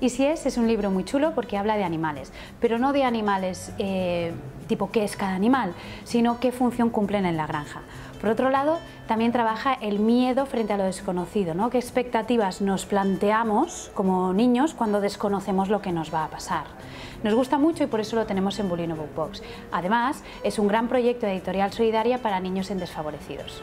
Y si es un libro muy chulo porque habla de animales, pero no de animales tipo qué es cada animal, sino qué función cumplen en la granja. Por otro lado, también trabaja el miedo frente a lo desconocido, ¿no? ¿Qué expectativas nos planteamos como niños cuando desconocemos lo que nos va a pasar? Nos gusta mucho y por eso lo tenemos en Boolino Book Box. Además, es un gran proyecto de editorial solidaria para niños en desfavorecidos.